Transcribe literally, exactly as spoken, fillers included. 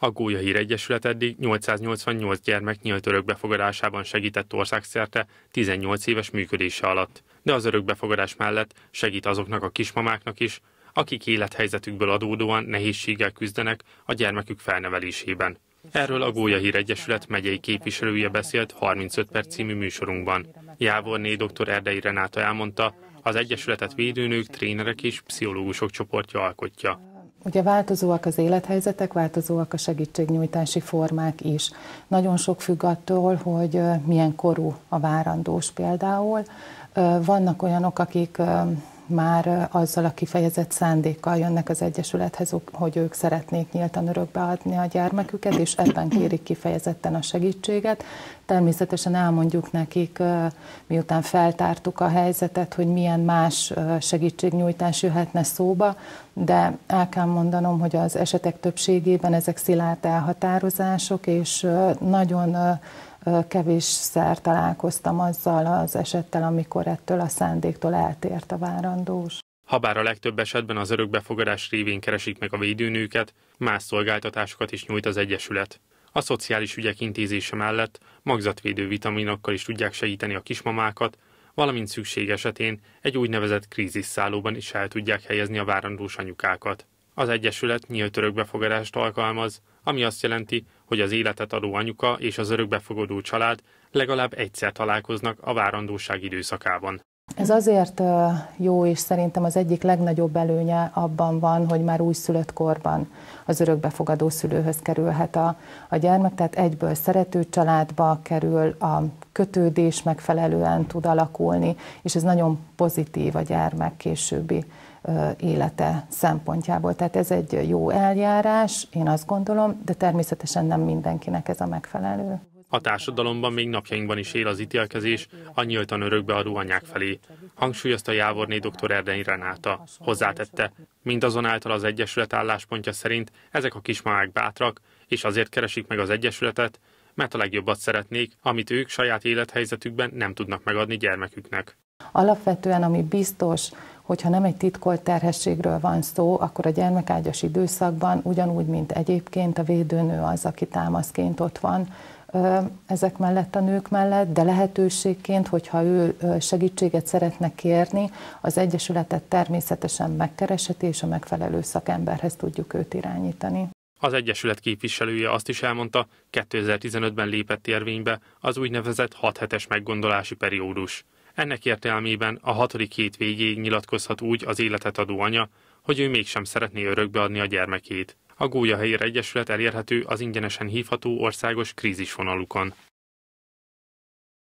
A Gólyahír Egyesület eddig nyolcszáznyolcvannyolc gyermek nyílt örökbefogadásában segített országszerte tizennyolc éves működése alatt. De az örökbefogadás mellett segít azoknak a kismamáknak is, akik élethelyzetükből adódóan nehézséggel küzdenek a gyermekük felnevelésében. Erről a Gólyahír Egyesület megyei képviselője beszélt harmincöt perc című műsorunkban. Jávorné doktor Erdei Renáta elmondta, az Egyesületet védőnők, trénerek és pszichológusok csoportja alkotja. Ugye változóak az élethelyzetek, változóak a segítségnyújtási formák is. Nagyon sok függ attól, hogy milyen korú a várandós például. Vannak olyanok, akik már azzal a kifejezett szándékkal jönnek az Egyesülethez, hogy ők szeretnék nyíltan örökbeadni a gyermeküket, és ebben kérik kifejezetten a segítséget. Természetesen elmondjuk nekik, miután feltártuk a helyzetet, hogy milyen más segítségnyújtás jöhetne szóba, de el kell mondanom, hogy az esetek többségében ezek szilárd elhatározások, és nagyon kevésszer találkoztam azzal az esettel, amikor ettől a szándéktól eltért a várandós. Habár a legtöbb esetben az örökbefogadás révén keresik meg a védőnőket, más szolgáltatásokat is nyújt az Egyesület. A szociális ügyek intézése mellett magzatvédő vitaminokkal is tudják segíteni a kismamákat, valamint szükség esetén egy úgynevezett krízisszállóban is el tudják helyezni a várandós anyukákat. Az Egyesület nyílt örökbefogadást alkalmaz, ami azt jelenti, hogy az életet adó anyuka és az örökbefogadó család legalább egyszer találkoznak a várandóság időszakában. Ez azért jó, és szerintem az egyik legnagyobb előnye abban van, hogy már újszülött korban az örökbefogadó szülőhöz kerülhet a, a gyermek, tehát egyből szerető családba kerül, a kötődés megfelelően tud alakulni, és ez nagyon pozitív a gyermek későbbi élete szempontjából. Tehát ez egy jó eljárás, én azt gondolom, de természetesen nem mindenkinek ez a megfelelő. A társadalomban még napjainkban is él az ítélkezés a nyíltan örökbeadó anyák felé, hangsúlyozta Jávorné doktor Erdei Renáta. Hozzátette, mindazonáltal az Egyesület álláspontja szerint ezek a kismamák bátrak, és azért keresik meg az Egyesületet, mert a legjobbat szeretnék, amit ők saját élethelyzetükben nem tudnak megadni gyermeküknek. Alapvetően, ami biztos, hogyha nem egy titkolt terhességről van szó, akkor a gyermekágyas időszakban ugyanúgy, mint egyébként a védőnő az, aki támaszként ott van ezek mellett, a nők mellett, de lehetőségként, hogyha ő segítséget szeretne kérni, az Egyesületet természetesen megkeresheti, és a megfelelő szakemberhez tudjuk őt irányítani. Az Egyesület képviselője azt is elmondta, kétezer-tizenötben lépett érvénybe az úgynevezett hat hetes meggondolási periódus. Ennek értelmében a hatodik hét végéig nyilatkozhat úgy az életet adó anya, hogy ő mégsem szeretné örökbeadni a gyermekét. A Gólyahír Egyesület elérhető az ingyenesen hívható országos krízisvonalukon.